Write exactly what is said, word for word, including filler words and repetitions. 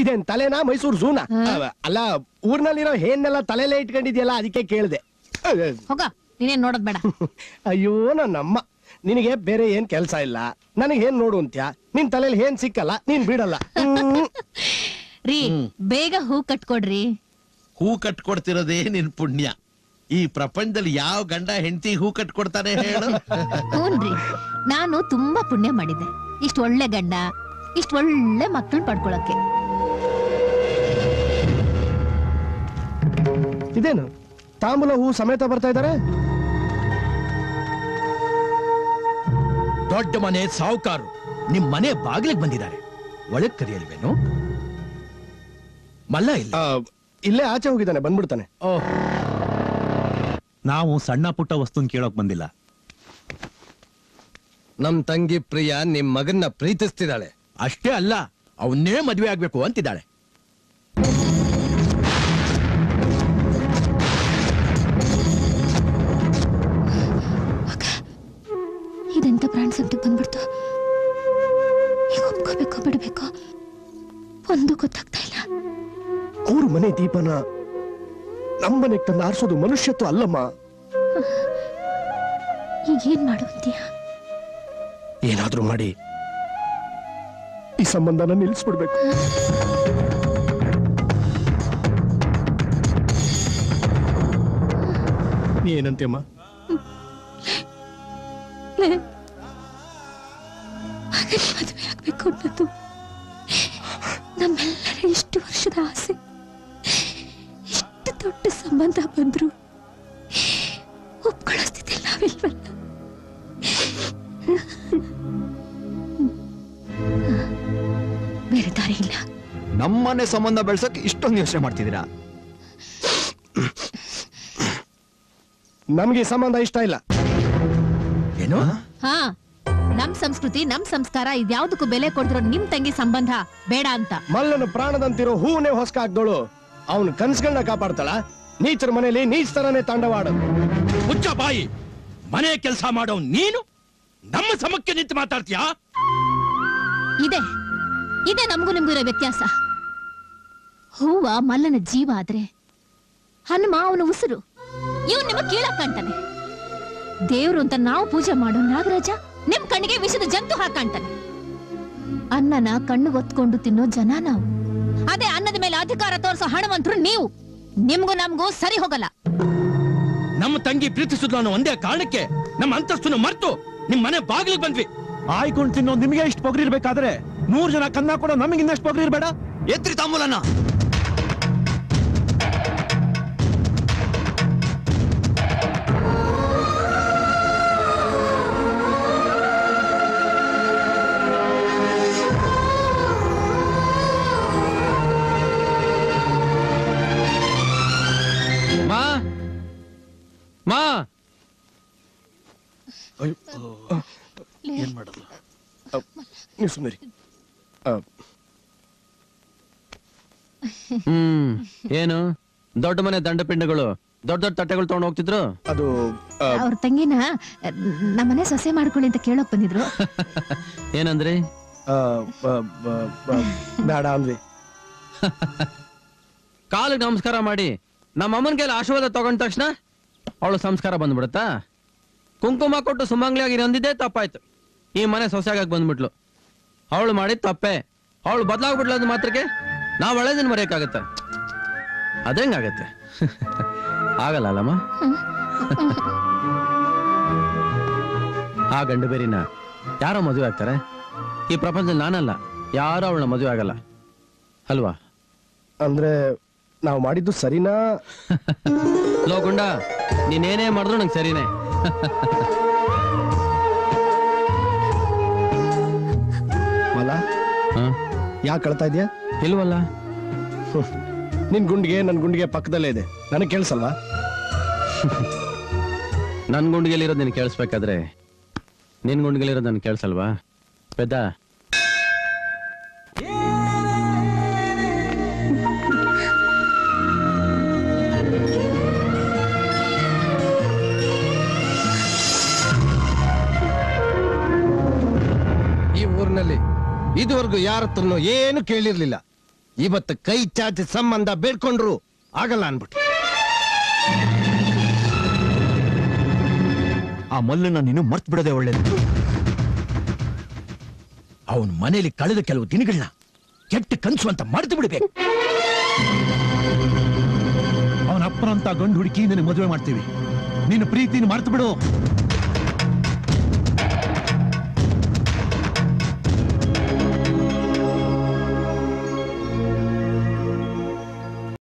इदेन तलेना मैसूर जूना अल्ल ऊर्नल्लिरो हेन्नेल्ल तलेले इट्ಕೊಂಡಿದ್ಯಲ್ಲ ಅದಕ್ಕೆ ಕೇಳಿದೆ ಹೋಗ ನೀನೇನ್ ನೋಡೋದು ಬೇಡ ಅಯ್ಯೋ ನನ್ನಮ್ಮ ನಿನಗೆ ಬೇರೆ ಏನು ಕೆಲಸ ಇಲ್ಲ ನನಗೆ ಏನು ನೋಡು ಅಂತ್ಯಾ ನಿನ್ ತಲೆಯಲ್ಲಿ ಏನು ಸಿಕ್ಕಲ್ಲ ನೀನ್ ಬಿಡಲ್ಲ ರೀ ಬೇಗ ಹೂ ಕಟ್ಕೊಡ್ರಿ ಹೂ ಕಟ್ಕೊಡ್ತಿರೋದೇ ನಿನ್ ಪುಣ್ಯ ಈ ಪ್ರಪಂಚದಲ್ಲಿ ಯಾವ ಗಂಡ ಹೆಂಡತಿ ಹೂ ಕಟ್ಕೊಡ್ತಾರೆ ಹೇಳು ಕೂನ್ರಿ ನಾನು ತುಂಬಾ ಪುಣ್ಯ ಮಾಡಿದೆ ಇಷ್ಟು ಒಳ್ಳೆ ಗಂಡ ಇಷ್ಟು ಒಳ್ಳೆ ಮಕ್ಕಳನ್ನ ಪಡ್ಕೊಳ್ಳಕ್ಕೆ ಇದೇನು ತಾಂಬೂಲ ಹೂ ಸಮೇತ ಬರ್ತಾ ಇದ್ದಾರೆ ದೊಡ್ಡ ಮನೆ ಸಾವುಕಾರು ನಿಮ್ಮ ಮನೆ ಬಾಗಿಲಿಗೆ ಬಂದಿದ್ದಾರೆ ಒಳಗೆ ಕರೆಯಲ್ವೇನು ಮಲ್ಲ ಇಲ್ಲ ಇಲ್ಲೇ ಆಚೆ ಹೋಗಿದ್ದಾನೆ ಬಂದ್ಬಿಡ್ತಾನೆ ನಾವು ಸಣ್ಣ ಪುಟ್ಟ ವಸ್ತುನ ಕೇಳೋಕೆ ಬಂದಿಲ್ಲ ನಮ್ಮ ತಂಗಿ ಪ್ರಿಯ ನಿಮ್ಮ ಮಗನ್ನ ಪ್ರೀತಿಸ್ತಿದ್ದಾಳೆ ಅಷ್ಟೇ ಅಲ್ಲ ಅವನ್ನೇ ಮದುವೆ ಆಗಬೇಕು ಅಂತಿದ್ದಾಳೆ ಇದೆಂತ ಪ್ರಾಣ ಸಂಕಟ ಬಂದ್ಬಿಡ್ತು ಈಗ ಒಪ್ಕೋಬೇಕು ಬಿಡಬೇಕು ಒಂದು ಗೊತ್ತಾಗ್ತಾ ಇಲ್ಲ ಅವ್ರ ಮನೆ ದೀಪನ ನಮ್ಮ ಮನೆಗೆ ತಂದು ಆರಿಸೋದು ಮನುಷ್ಯತ್ವ ಅಲ್ಲಮ್ಮ ಈಗೇನ್ ಮಾಡುವಂತೀಯ ಏನಾದರೂ ಮಾಡಿ ಈ ಸಂಬಂಧನ ನಿಲ್ಲಿಸ್ಬಿಡ್ಬೇಕು ನೀ ಏನಂತೆ ಅಮ್ಮ ಮದುವೆ ಆಗ್ಬೇಕು ಅನ್ನೋದು ನಮ್ಮೆಲ್ಲರ ಇಷ್ಟು ವರ್ಷದ ಆಸೆ ಇಷ್ಟು ದೊಡ್ಡ ಸಂಬಂಧ ಬಂದ್ರು ಒಪ್ಕೊಳ್ಳೋ ಸ್ಥಿತಿಯಲ್ಲಿ ನಾವಿಲ್ವಲ್ಲ ಬೇರೆ ದಾರಿ ಇಲ್ಲ ನಮ್ಮನೆ ಸಂಬಂಧ ಬೆಳೆಸೋಕೆ ಇಷ್ಟೊಂದು ಯೋಚನೆ ಮಾಡ್ತಿದ್ದೀರಾ ನಮಗೆ ಸಂಬಂಧ ಇಷ್ಟ ಇಲ್ಲ ಏನು ಹಾ ನಮ್ ಸಂಸ್ಕೃತಿ ನಮ್ ಸಂಸ್ಕಾರ ಇದ್ಯಾವುದಕ್ಕೂ ಬೆಲೆ ಕೊಡ್ತಿರೋ ನಿಮ್ ತಂಗಿ ಸಂಬಂಧ ಬೇಡ ಅಂತ ಮಲ್ಲನ ಪ್ರಾಣದಂತಿರೋ ಹೂವನೇ ಹೊಸಕ ಹಾಕ್ದೋಳು ಅವನ ಕನಸುಗಳನ್ನ ಕಾಪಾಡ್ತಾಳ ನೀಚರ ಮನೆಯಲ್ಲಿ ನೀಚ ತರನೇ ತಾಂಡವಾಡೋದು ಹುಚ್ಚ ಬಾಯಿ ಮನೆ ಕೆಲಸ ಮಾಡೋ ನೀನು ನಮ್ಮ ಸಮಕ್ಕೆ ನಿಂತು ಮಾತಾಡ್ತೀಯಾ ಇದೆ ಇದೆ ನಮಗೂ ನಿಮಗೂ ಇರೋ ವ್ಯತ್ಯಾಸ ಹೂವ ಮಲ್ಲನ ಜೀವ ಆದ್ರೆ ಹನುಮ ಅವನ ಉಸಿರು ಇವ್ ನಿಮಗ್ ಕೀಳಕ್ ಕಾಣ್ತಾನೆ ದೇವ್ರು ಅಂತ ನಾವು ಪೂಜೆ ಮಾಡೋ ನಾಗರಾಜ ನಿಮ್ ಕಣ್ಣಿಗೆ ವಿಷದ ಜಂತು ಹಾಕಾಣ್ತಾನೆ ಅನ್ನನ ಕಣ್ಣು ಒತ್ಕೊಂಡು ತಿನ್ನೋ ಜನ ನಾವು ಅದೇ ಅನ್ನದ ಮೇಲೆ ಅಧಿಕಾರ ತೋರಿಸೋ ಹಣವಂತರು ನೀವು ನಿಮ್ಗೂ ನಮ್ಗೂ ಸರಿ ಹೋಗಲ್ಲ ನಮ್ಮ ತಂಗಿ ಪ್ರೀತಿಸಿದ್ಲು ಒಂದೇ ಕಾರಣಕ್ಕೆ ನಮ್ಮ ಅಂತಸ್ತನ್ನು ಮರೆತು ನಿಮ್ ಮನೆ ಬಾಗಿಲಿಗೆ ಬಂದ್ವಿ ಆಯ್ಕೊಂಡು ತಿನ್ನೋ ನಿಮ್ಗೆ ಇಷ್ಟು ಪೊಗರಿ ಇರ್ಬೇಕಾದ್ರೆ ನೂರ್ ಜನ ಕನ್ನ ಕೊಡೋ ನಮಗಿನ್ನಷ್ಟು ಪೊಗರಿ ಇರ್ಬೇಡ ಎತ್ರಿ ತಾಂಬೂಲನ ಹ್ಮ್ ಏನು ದೊಡ್ಡ ಮನೆ ದಂಡಪಿಂಡಗಳು ದೊಡ್ಡ ದೊಡ್ಡ ತಟ್ಟೆಗಳು ತಗೊಂಡು ಹೋಗ್ತಿದ್ರು ಅದು ಅವ್ರ ತಂಗಿನ ನಮ್ಮನೆ ಸೊಸೆ ಮಾಡ್ಕೊಳ್ಳಿ ಅಂತ ಕೇಳೋಕ್ ಬಂದಿದ್ರು ಏನಂದ್ರಿ ಬೇಡ ಅಂದ್ವಿ ಕಾಲಿಗೆ ನಮಸ್ಕಾರ ಮಾಡಿ ನಮ್ಮ ಅಮ್ಮನ ಕೈಲಿ ಆಶೀರ್ವಾದ ತಗೊಂಡ ತಕ್ಷಣ ಅವಳು ಸಂಸ್ಕಾರ ಬಂದ್ಬಿಡುತ್ತಾ ಕುಂಕುಮ ಕೊಟ್ಟು ಸುಮಂಗ್ಲಿಯಾಗಿ ನಂದಿದ್ದೆ ತಪ್ಪಾಯ್ತು ಈ ಮನೆ ಸೊಸೆಯಾಗಿ ಬಂದ್ಬಿಟ್ಲು ಅವಳು ಮಾಡಿದ ತಪ್ಪೆ ಅವಳು ಬದಲಾಗ್ಬಿಟ್ಲ ಅಂದ ಮಾತ್ರಕ್ಕೆ ನಾವ್ ಒಳ್ಳೆದಿನ ಮರೆಯಕ್ಕಾಗತ್ತ ಅದಂಗಾಗತ್ತೆ ಆಗಲ್ಲ ಅಲ್ಲಮ್ಮ ಆ ಗಂಡು ಬೇರಿನ ಯಾರೋ ಮದುವೆ ಆಗ್ತಾರೆ ಈ ಪ್ರಪಂಚದಲ್ಲಿ ನಾನಲ್ಲ ಯಾರೋ ಅವಳನ್ನ ಮದುವೆ ಆಗಲ್ಲ ಅಲ್ವಾ ಅಂದ್ರೆ ನಾವು ಮಾಡಿದ್ದು ಸರಿನಾ ಲೋ ಗುಂಡ ನೀನೇನೇ ಮಾಡಿದ್ರು ನಂಗೆ ಸರಿನೇ ಯಾಕೆ ಕಳ್ತಾ ಇದೆಯಾ ಇಲ್ವಲ್ಲ ನಿನ್ ಗುಂಡಿಗೆ ನನ್ ಗುಂಡಿಗೆ ಪಕ್ಕದಲ್ಲೇ ಇದೆ ನನಗೆ ಕೇಳಿಸಲ್ವಾ ನನ್ನ ಗುಂಡಿಗೆಲ್ಲಿರೋದು ನಿನ್ ಕೇಳಿಸ್ಬೇಕಾದ್ರೆ ನಿನ್ ಗುಂಡಿಗೆಲ್ಲಿರೋದು ನನ್ಗೆ ಕೇಳಿಸಲ್ವಾ ಪೆದ್ದ ಇದುವರೆಗೂ ಯಾರತ್ರನೂ ಏನು ಕೇಳಿರ್ಲಿಲ್ಲ ಇವತ್ತು ಕೈ ಚಾಚಿ ಸಂಬಂಧ ಬೇಡ್ಕೊಂಡ್ರು ಆಗಲ್ಲ ಅನ್ಬಿಟ್ಟು ಆ ಮಲ್ಲನ್ನ ನೀನು ಮರ್ತ್ ಬಿಡದೆ ಒಳ್ಳೇದು. ಅವನ ಮನೆಯಲ್ಲಿ ಕಳೆದ ಕೆಲವು ದಿನಗಳನ್ನ ಕೆಟ್ಟ ಕನಸು ಅಂತ ಮರೆತು ಬಿಡಬೇಕು. ಅವನ ಅಪ್ಪರಂತ ಗಂಡು ಹುಡುಕಿ ನಿನ್ನ ಮದುವೆ ಮಾಡ್ತೀವಿ, ನಿನ್ನ ಪ್ರೀತಿನ ಮರೆತು ಬಿಡು.